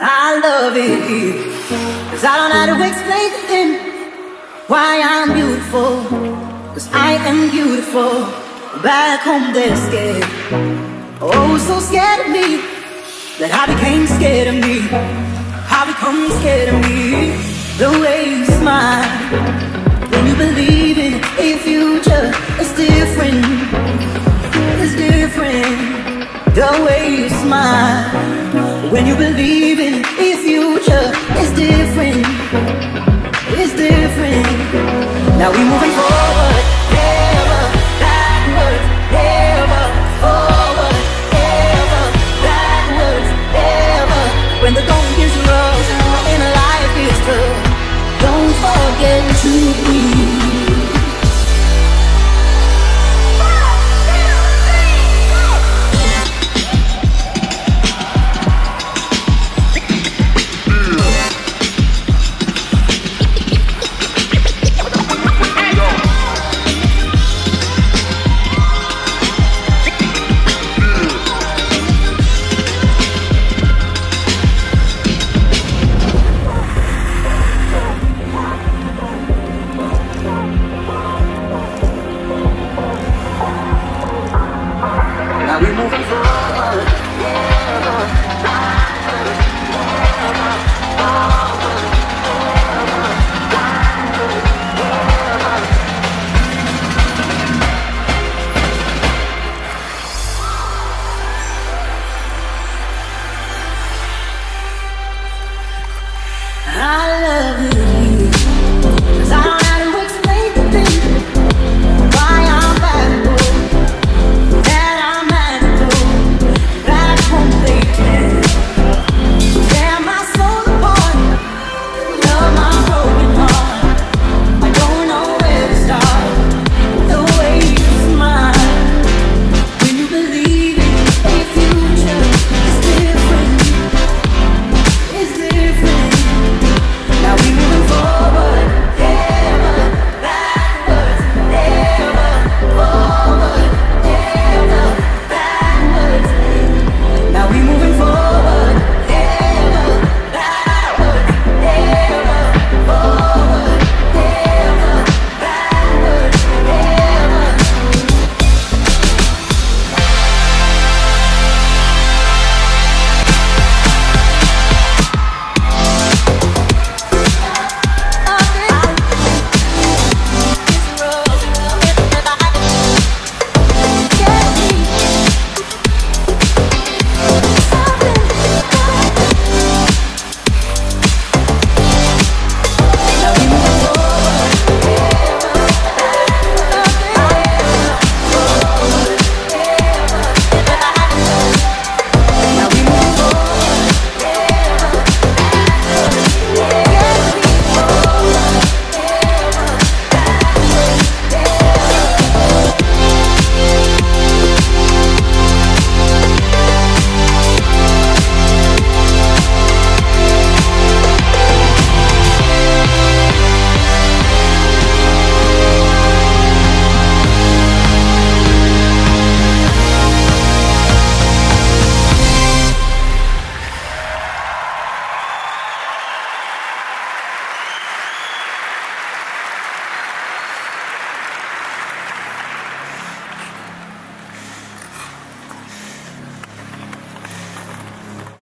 I love it, 'cause I don't know how to explain to him why I'm beautiful, 'cause I am beautiful. Back home they're scared, oh so scared of me, that I became scared of me. I become scared of me. The way you smile, when you believe in a future is different, it's different. The way you smile, when you believe in a future, it's different, it's different. Now we're moving forward.